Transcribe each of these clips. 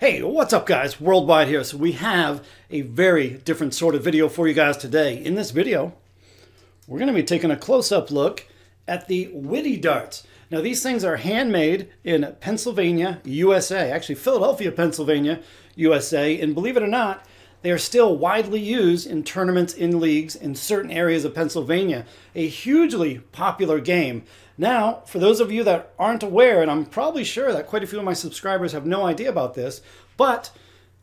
Hey, what's up guys? Worldwide here. So we have a very different sort of video for you guys today. In this video, we're going to be taking a close-up look at the witty darts. Now these things are handmade in Pennsylvania, USA, actually Philadelphia, Pennsylvania, USA. And believe it or not, they are still widely used in tournaments, in leagues, in certain areas of Pennsylvania. A hugely popular game. Now, for those of you that aren't aware, and I'm probably sure that quite a few of my subscribers have no idea about this, but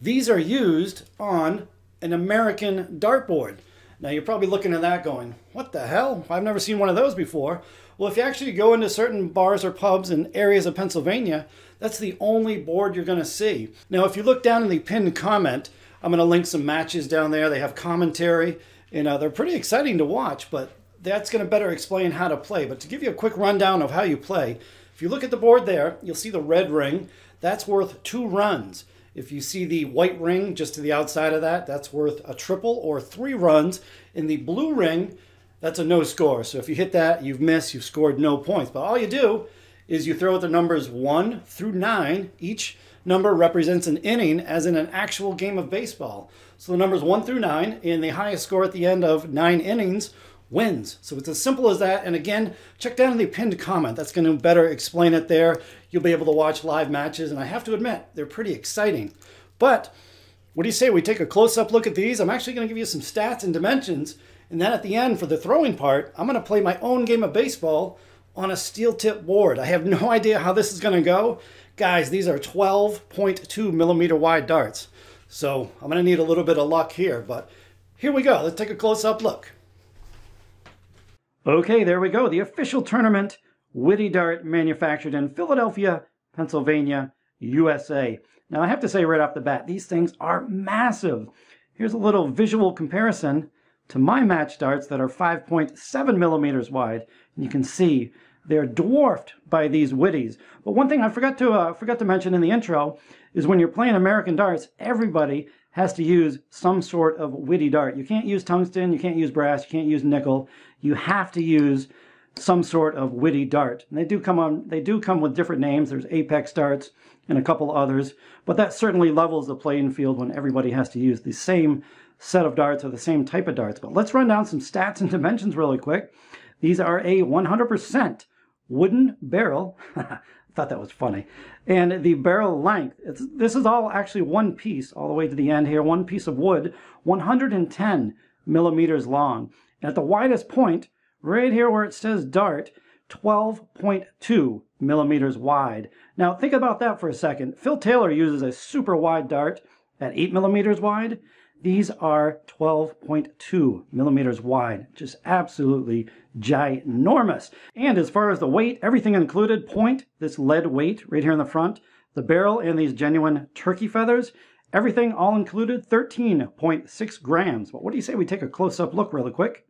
these are used on an American dartboard. Now, you're probably looking at that going, what the hell? I've never seen one of those before. Well, if you actually go into certain bars or pubs in areas of Pennsylvania, that's the only board you're going to see. Now, if you look down in the pinned comment, I'm going to link some matches down there. They have commentary, and they're pretty exciting to watch, but that's going to better explain how to play. But to give you a quick rundown of how you play, if you look at the board there, you'll see the red ring. That's worth 2 runs. If you see the white ring just to the outside of that, that's worth a triple or 3 runs. In the blue ring, that's a no score. So if you hit that, you've missed, you've scored no points. But all you do is you throw out the numbers 1 through 9. Each number represents an inning, as in an actual game of baseball. So the numbers 1 through 9, and the highest score at the end of 9 innings wins. So it's as simple as that. And again, check down in the pinned comment. That's going to better explain it there. You'll be able to watch live matches, and I have to admit, they're pretty exciting. But what do you say we take a close-up look at these? I'm actually going to give you some stats and dimensions, and then at the end for the throwing part, I'm going to play my own game of baseball on a steel tip board. I have no idea how this is going to go. Guys, these are 12.2 millimeter wide darts, so I'm going to need a little bit of luck here, but here we go. Let's take a close-up look. Okay, there we go. The official tournament, witty dart, manufactured in Philadelphia, Pennsylvania, USA. Now, I have to say right off the bat, these things are massive. Here's a little visual comparison to my match darts that are 5.7 millimeters wide. And you can see they're dwarfed by these witties. But one thing I forgot to mention in the intro is when you're playing American darts, everybody has to use some sort of witty dart. You can't use tungsten, you can't use brass, you can't use nickel. You have to use some sort of witty dart. And they do come with different names. There's Apex darts and a couple others, but that certainly levels the playing field when everybody has to use the same set of darts or the same type of darts. But let's run down some stats and dimensions really quick. These are a 100% wooden barrel. Thought that was funny. And the barrel length, this is all actually one piece all the way to the end here, one piece of wood, 110 millimeters long. And at the widest point, right here where it says dart, 12.2 millimeters wide. Now think about that for a second. Phil Taylor uses a super wide dart at 8 millimeters wide. These are 12.2 millimeters wide, just absolutely ginormous. And as far as the weight, everything included, this lead weight right here in the front, the barrel and these genuine turkey feathers, everything all included, 13.6 grams. But what do you say we take a close-up look really quick?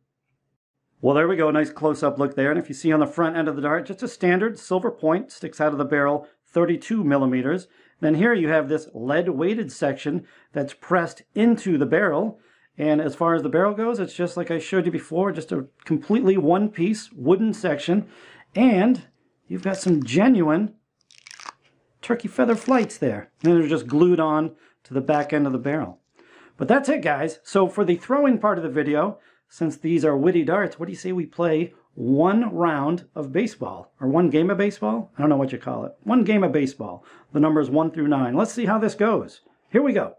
Well, there we go, nice close-up look there. And if you see on the front end of the dart, just a standard silver point sticks out of the barrel, 32 millimeters. Then here you have this lead-weighted section that's pressed into the barrel. And as far as the barrel goes, it's just like I showed you before, just a completely one-piece wooden section. And you've got some genuine turkey feather flights there. And they're just glued on to the back end of the barrel. But that's it, guys. So for the throwing part of the video, since these are witty darts, what do you say we play 1 round of baseball, or 1 game of baseball? I don't know what you call it. 1 game of baseball. The numbers 1 through 9. Let's see how this goes. Here we go.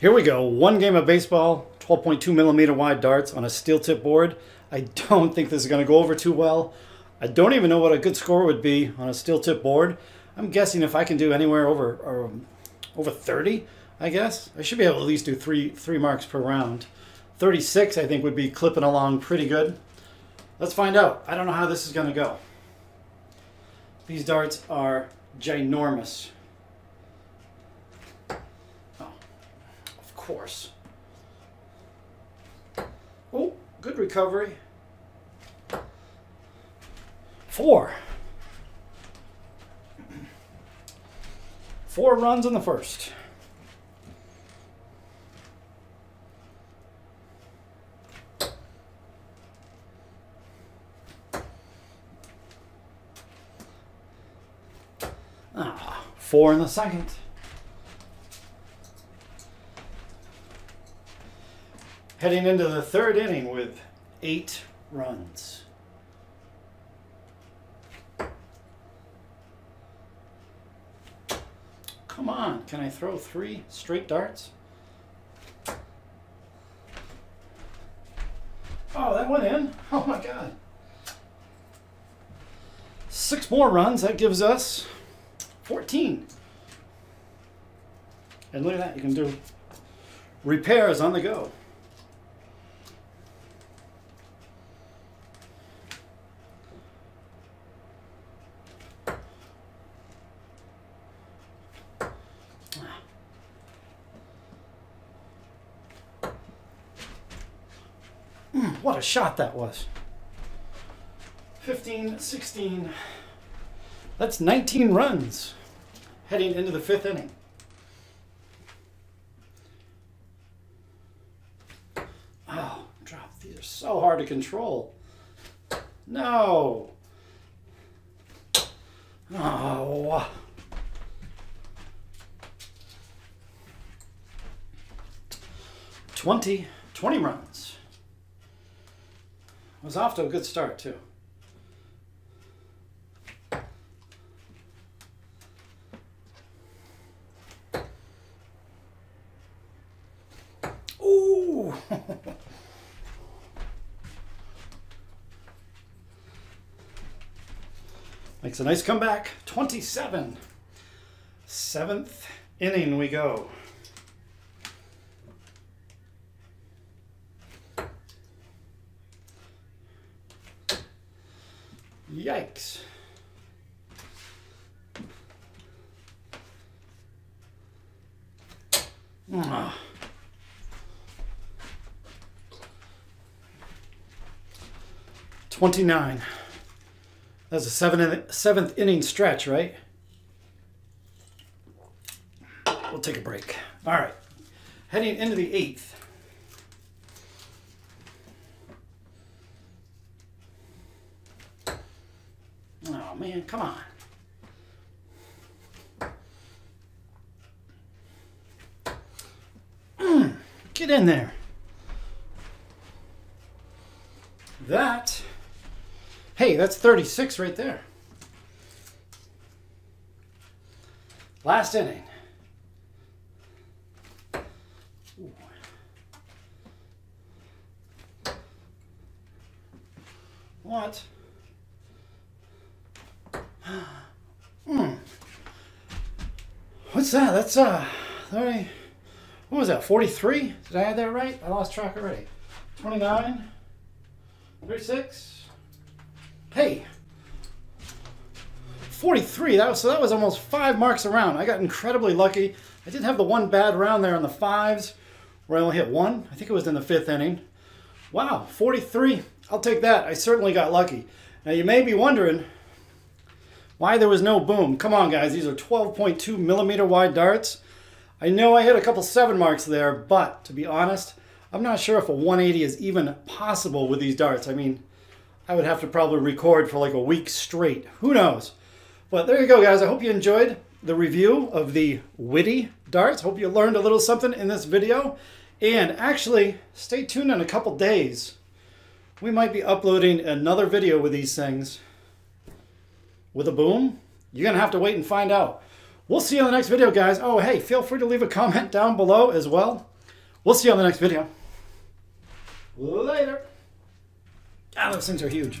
Here we go. 1 game of baseball, 12.2 millimeter wide darts on a steel tip board. I don't think this is going to go over too well. I don't even know what a good score would be on a steel tip board. I'm guessing if I can do anywhere over 30, I guess. I should be able to at least do three marks per round. 36, I think, would be clipping along pretty good. Let's find out. I don't know how this is going to go. These darts are ginormous. Oh, of course. Oh, good recovery. 4. 4 runs in the first. 4 in the second. Heading into the third inning with 8 runs. Come on, can I throw 3 straight darts? Oh, that went in. Oh my God. 6 more runs, that gives us 14. And look at that, you can do repairs on the go. What a shot that was. 15, 16, that's 19 runs heading into the 5th inning. Oh, drop. These are so hard to control. No. Oh. Twenty runs. I was off to a good start, too. Ooh! Makes a nice comeback. 27. 7th inning we go. Yikes. Mm. 29. That's a 7th inning stretch, right? We'll take a break. All right. Heading into the 8th. Man, come on. Get in there. That, hey, that's 36 right there. Last inning. Ooh. What? What's that? That's 30. What was that? 43? Did I have that right? I lost track already. 29. 36. Hey. 43. That was almost 5 marks a round. I got incredibly lucky. I did have the one bad round there on the 5s where I only hit 1. I think it was in the 5th inning. Wow, 43. I'll take that. I certainly got lucky. Now you may be wondering why there was no boom. Come on, guys. These are 12.2 millimeter wide darts. I know I hit a couple 7 marks there, but to be honest, I'm not sure if a 180 is even possible with these darts. I mean, I would have to probably record for like a week straight. Who knows? But there you go, guys. I hope you enjoyed the review of the witty darts. Hope you learned a little something in this video. And actually, stay tuned in a couple days. We might be uploading another video with these things. With a boom? You're going to have to wait and find out. We'll see you on the next video, guys. Oh, hey, feel free to leave a comment down below as well. We'll see you on the next video. Later. God, those things are huge.